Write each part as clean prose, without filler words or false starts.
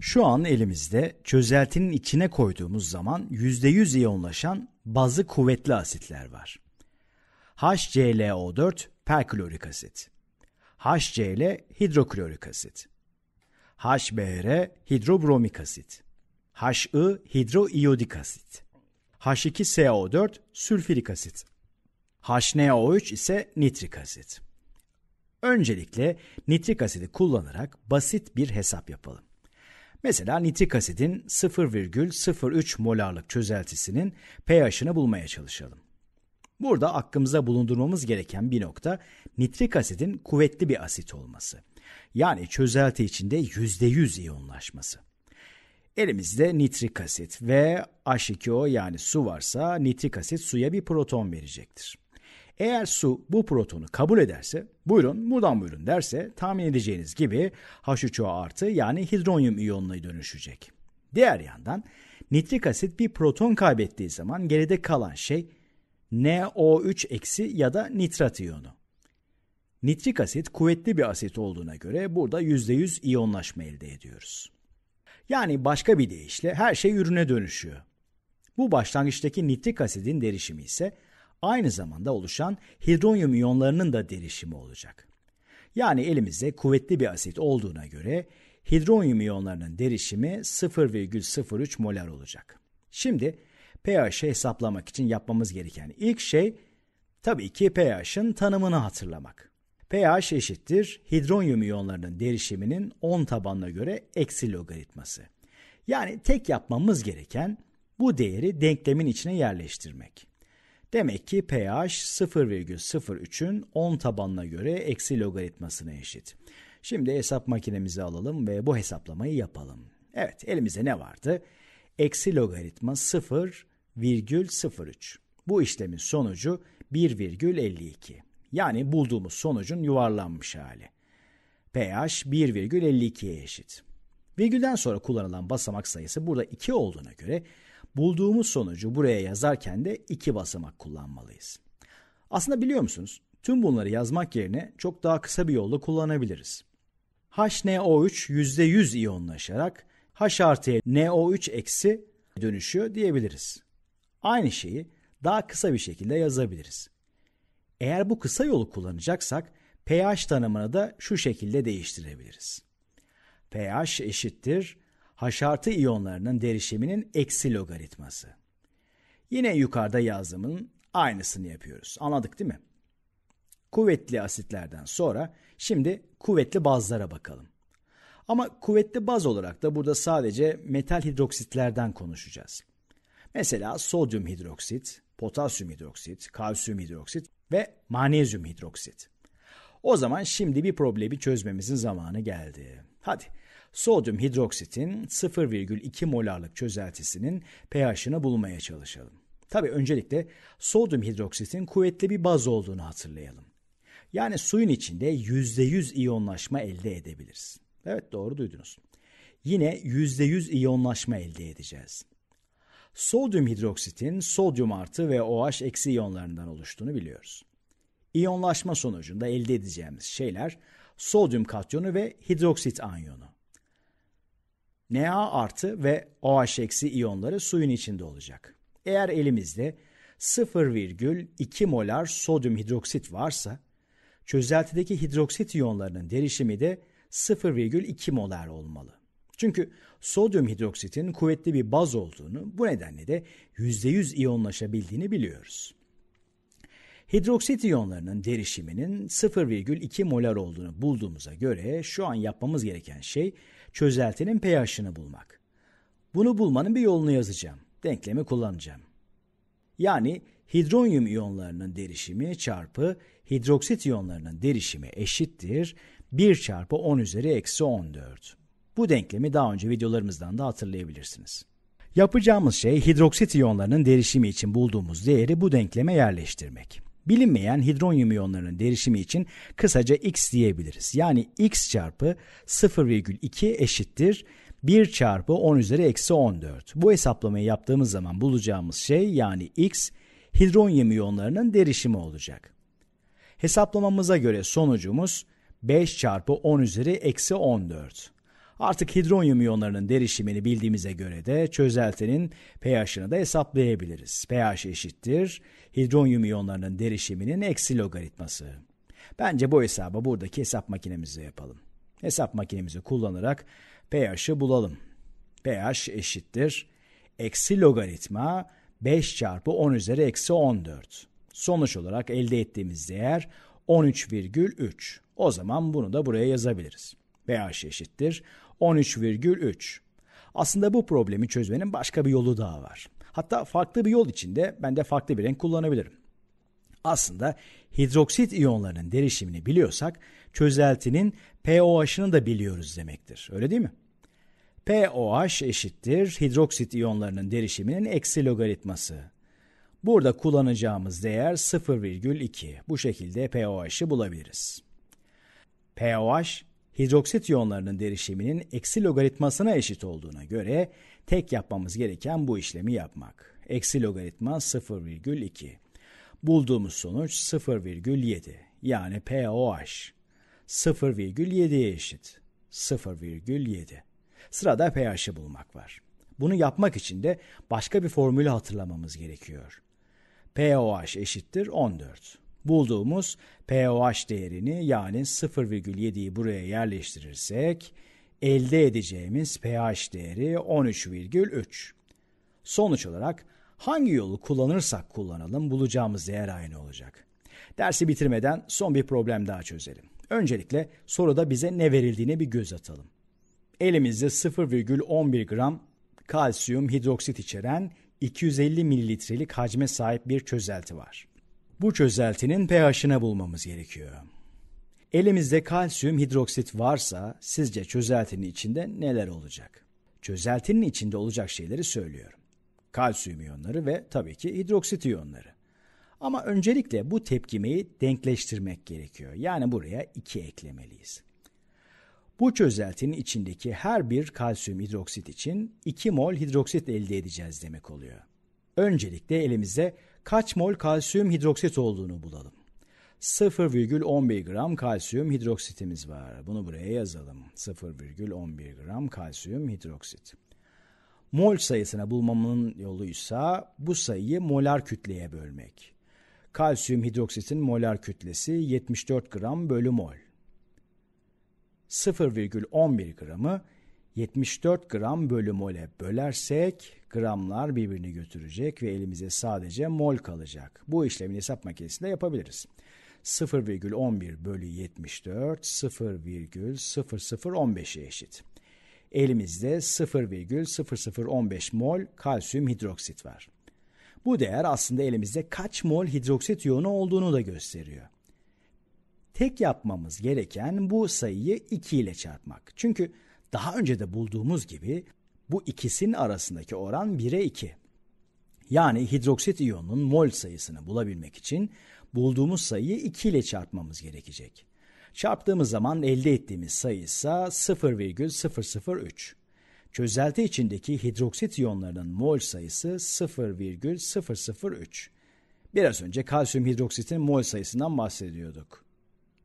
Şu an elimizde çözeltinin içine koyduğumuz zaman %100 iyonlaşan bazı kuvvetli asitler var. HClO4 perklorik asit, HCl hidroklorik asit, HBr hidrobromik asit, HI hidroiyodik asit, H2SO4 sülfürik asit, HNO3 ise nitrik asit. Öncelikle nitrik asidi kullanarak basit bir hesap yapalım. Mesela nitrik asidin 0,03 molarlık çözeltisinin pH'ını bulmaya çalışalım. Burada aklımıza bulundurmamız gereken bir nokta nitrik asidin kuvvetli bir asit olması. Yani çözelti içinde %100 iyonlaşması. Elimizde nitrik asit ve H2O yani su varsa nitrik asit suya bir proton verecektir. Eğer su bu protonu kabul ederse, buyurun buradan buyurun derse tahmin edeceğiniz gibi H3O artı yani hidronyum iyonuna dönüşecek. Diğer yandan nitrik asit bir proton kaybettiği zaman geride kalan şey NO3- ya da nitrat iyonu. Nitrik asit kuvvetli bir asit olduğuna göre burada %100 iyonlaşma elde ediyoruz. Yani başka bir deyişle her şey ürüne dönüşüyor. Bu başlangıçtaki nitrik asidin derişimi ise aynı zamanda oluşan hidronyum iyonlarının da derişimi olacak. Yani elimizde kuvvetli bir asit olduğuna göre hidronyum iyonlarının derişimi 0,03 molar olacak. Şimdi pH'i hesaplamak için yapmamız gereken ilk şey tabii ki pH'in tanımını hatırlamak. pH eşittir hidronyum iyonlarının derişiminin 10 tabanına göre eksi logaritması. Yani tek yapmamız gereken bu değeri denklemin içine yerleştirmek. Demek ki pH 0,03'ün 10 tabanına göre eksi logaritmasına eşit. Şimdi hesap makinemizi alalım ve bu hesaplamayı yapalım. Evet, elimizde ne vardı? Eksi logaritma 0,03. Bu işlemin sonucu 1,52. Yani bulduğumuz sonucun yuvarlanmış hali. pH 1,52'ye eşit. Virgülden sonra kullanılan basamak sayısı burada 2 olduğuna göre bulduğumuz sonucu buraya yazarken de 2 basamak kullanmalıyız. Aslında biliyor musunuz? Tüm bunları yazmak yerine çok daha kısa bir yolla kullanabiliriz. HNO3 %100 iyonlaşarak H artıya NO3- dönüşüyor diyebiliriz. Aynı şeyi daha kısa bir şekilde yazabiliriz. Eğer bu kısa yolu kullanacaksak pH tanımını da şu şekilde değiştirebiliriz. pH eşittir H artı iyonlarının derişiminin eksi logaritması. Yine yukarıda yazdığımın aynısını yapıyoruz. Anladık değil mi? Kuvvetli asitlerden sonra şimdi kuvvetli bazlara bakalım. Ama kuvvetli baz olarak da burada sadece metal hidroksitlerden konuşacağız. Mesela sodyum hidroksit, potasyum hidroksit, kalsiyum hidroksit ve magnezyum hidroksit. O zaman şimdi bir problemi çözmemizin zamanı geldi. Hadi sodyum hidroksitin 0,2 molarlık çözeltisinin pH'ını bulmaya çalışalım. Tabii öncelikle sodyum hidroksitin kuvvetli bir baz olduğunu hatırlayalım. Yani suyun içinde %100 iyonlaşma elde edebiliriz. Evet, doğru duydunuz. Yine %100 iyonlaşma elde edeceğiz. Sodyum hidroksitin sodyum artı ve OH- iyonlarından oluştuğunu biliyoruz. İyonlaşma sonucunda elde edeceğimiz şeyler sodyum katyonu ve hidroksit anyonu. Na artı ve OH- iyonları suyun içinde olacak. Eğer elimizde 0,2 molar sodyum hidroksit varsa çözeltideki hidroksit iyonlarının derişimi de 0,2 molar olmalı. Çünkü sodyum hidroksitin kuvvetli bir baz olduğunu, bu nedenle de %100 iyonlaşabildiğini biliyoruz. Hidroksit iyonlarının derişiminin 0,2 molar olduğunu bulduğumuza göre şu an yapmamız gereken şey çözeltinin pH'ını bulmak. Bunu bulmanın bir yolunu yazacağım. Denklemi kullanacağım. Yani hidronyum iyonlarının derişimi çarpı hidroksit iyonlarının derişimi eşittir 1 çarpı 10 üzeri -14. Bu denklemi daha önce videolarımızdan da hatırlayabilirsiniz. Yapacağımız şey hidroksit iyonlarının derişimi için bulduğumuz değeri bu denkleme yerleştirmek. Bilinmeyen hidronyum iyonlarının derişimi için kısaca x diyebiliriz. Yani x çarpı 0,2 eşittir 1 çarpı 10 üzeri -14. Bu hesaplamayı yaptığımız zaman bulacağımız şey yani x hidronyum iyonlarının derişimi olacak. Hesaplamamıza göre sonucumuz 5 çarpı 10 üzeri -14. Artık hidronyum iyonlarının derişimini bildiğimize göre de çözeltinin pH'ını da hesaplayabiliriz. pH eşittir hidronyum iyonlarının derişiminin eksi logaritması. Bence bu hesabı buradaki hesap makinemizde yapalım. Hesap makinemizi kullanarak pH'i bulalım. pH eşittir eksi logaritma 5 çarpı 10 üzeri eksi 14. Sonuç olarak elde ettiğimiz değer 13,3. O zaman bunu da buraya yazabiliriz. pH eşittir 13,3. Aslında bu problemi çözmenin başka bir yolu daha var. Hatta farklı bir yol içinde ben de farklı bir renk kullanabilirim. Aslında hidroksit iyonlarının derişimini biliyorsak çözeltinin pOH'ını da biliyoruz demektir. Öyle değil mi? pOH eşittir hidroksit iyonlarının derişiminin eksi logaritması. Burada kullanacağımız değer 0,2. Bu şekilde pOH'ı bulabiliriz. pOH hidroksit iyonlarının derişiminin eksi logaritmasına eşit olduğuna göre tek yapmamız gereken bu işlemi yapmak. Eksi logaritma 0,2. Bulduğumuz sonuç 0,7. Yani pOH 0,7'ye eşit. 0,7. Sırada pH'i bulmak var. Bunu yapmak için de başka bir formülü hatırlamamız gerekiyor. pOH eşittir 14. Bulduğumuz pOH değerini yani 0,7'yi buraya yerleştirirsek elde edeceğimiz pH değeri 13,3. Sonuç olarak hangi yolu kullanırsak kullanalım bulacağımız değer aynı olacak. Dersi bitirmeden son bir problem daha çözelim. Öncelikle soruda bize ne verildiğine bir göz atalım. Elimizde 0,11 gram kalsiyum hidroksit içeren 250 mililitrelik hacme sahip bir çözelti var. Bu çözeltinin pH'ını bulmamız gerekiyor. Elimizde kalsiyum hidroksit varsa sizce çözeltinin içinde neler olacak? Çözeltinin içinde olacak şeyleri söylüyorum. Kalsiyum iyonları ve tabii ki hidroksit iyonları. Ama öncelikle bu tepkimeyi denkleştirmek gerekiyor. Yani buraya 2 eklemeliyiz. Bu çözeltinin içindeki her bir kalsiyum hidroksit için 2 mol hidroksit elde edeceğiz demek oluyor. Öncelikle elimize kaç mol kalsiyum hidroksit olduğunu bulalım. 0,11 gram kalsiyum hidroksitimiz var. Bunu buraya yazalım. 0,11 gram kalsiyum hidroksit. Mol sayısını bulmamın yoluysa bu sayıyı molar kütleye bölmek. Kalsiyum hidroksitin molar kütlesi 74 gram bölü mol. 0,11 gramı 74 gram bölü mole bölersek gramlar birbirini götürecek ve elimize sadece mol kalacak. Bu işlemini hesap makinesiyle yapabiliriz. 0,11 bölü 74 0,0015'e eşit. Elimizde 0,0015 mol kalsiyum hidroksit var. Bu değer aslında elimizde kaç mol hidroksit iyonu olduğunu da gösteriyor. Tek yapmamız gereken bu sayıyı 2 ile çarpmak. Çünkü daha önce de bulduğumuz gibi bu ikisinin arasındaki oran 1'e 2. Yani hidroksit iyonunun mol sayısını bulabilmek için bulduğumuz sayıyı 2 ile çarpmamız gerekecek. Çarptığımız zaman elde ettiğimiz sayı ise 0,003. Çözelti içindeki hidroksit iyonlarının mol sayısı 0,003. Biraz önce kalsiyum hidroksitin mol sayısından bahsediyorduk.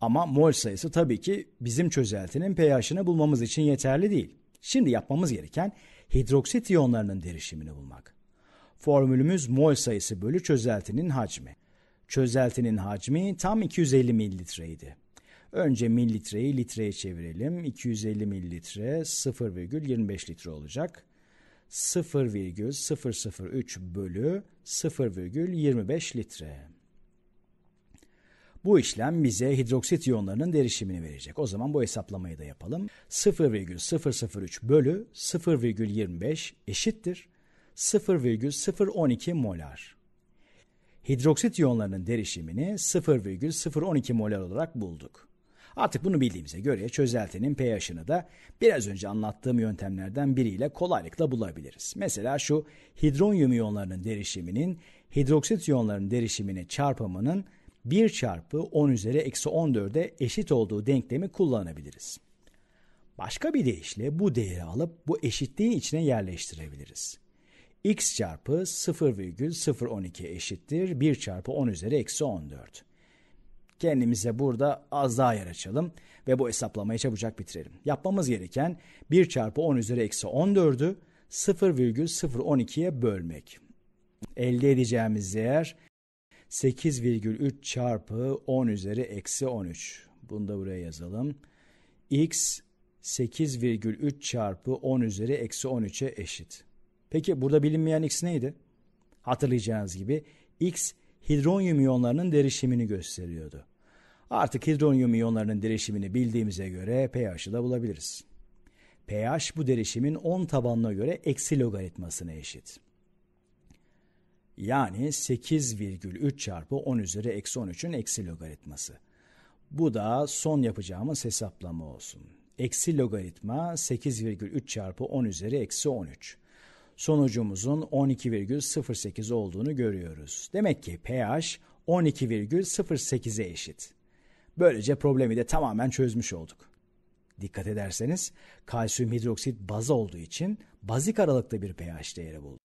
Ama mol sayısı tabii ki bizim çözeltinin pH'ını bulmamız için yeterli değil. Şimdi yapmamız gereken hidroksit iyonlarının derişimini bulmak. Formülümüz mol sayısı bölü çözeltinin hacmi. Çözeltinin hacmi tam 250 mililitreydi. Önce mililitreyi litreye çevirelim. 250 mililitre 0,25 litre olacak. 0,003 bölü 0,25 litre. Bu işlem bize hidroksit iyonlarının derişimini verecek. O zaman bu hesaplamayı da yapalım. 0,003 bölü 0,25 eşittir 0,012 molar. Hidroksit iyonlarının derişimini 0,012 molar olarak bulduk. Artık bunu bildiğimize göre çözeltinin pH'ını da biraz önce anlattığım yöntemlerden biriyle kolaylıkla bulabiliriz. Mesela şu hidronyum iyonlarının derişiminin hidroksit iyonlarının derişimine çarpımının 1 çarpı 10 üzeri eksi 14'e eşit olduğu denklemi kullanabiliriz. Başka bir deyişle bu değeri alıp bu eşitliğin içine yerleştirebiliriz. X çarpı 0,012 eşittir 1 çarpı 10 üzeri eksi 14. Kendimize burada az daha yer açalım ve bu hesaplamayı çabucak bitirelim. Yapmamız gereken 1 çarpı 10 üzeri eksi 14'ü 0,012'ye bölmek. Elde edeceğimiz değer 8,3 çarpı 10 üzeri eksi 13. Bunu da buraya yazalım. X 8,3 çarpı 10 üzeri eksi 13'e eşit. Peki burada bilinmeyen x neydi? Hatırlayacağınız gibi x hidronyum iyonlarının derişimini gösteriyordu. Artık hidronyum iyonlarının derişimini bildiğimize göre pH'ı da bulabiliriz. pH bu derişimin 10 tabanına göre eksi logaritmasına eşit. Yani 8,3 çarpı 10 üzeri eksi 13'ün eksi logaritması. Bu da son yapacağımız hesaplama olsun. Eksi logaritma 8,3 çarpı 10 üzeri eksi 13. Sonucumuzun 12,08 olduğunu görüyoruz. Demek ki pH 12,08'e eşit. Böylece problemi de tamamen çözmüş olduk. Dikkat ederseniz kalsiyum hidroksit baz olduğu için bazik aralıkta bir pH değeri bulduk.